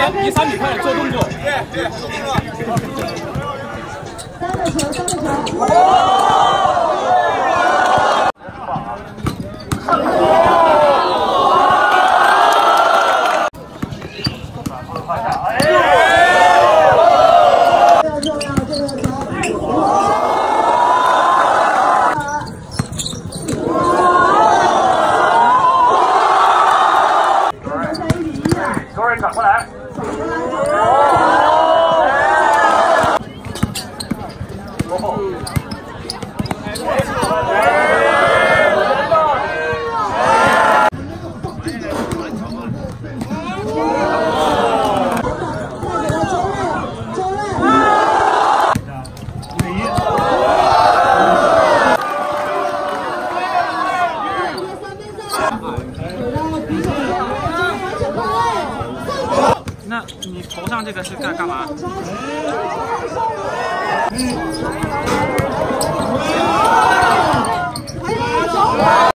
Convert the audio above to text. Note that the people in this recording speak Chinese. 1、3米开始做动作。对对。 那你头上这个是干嘛？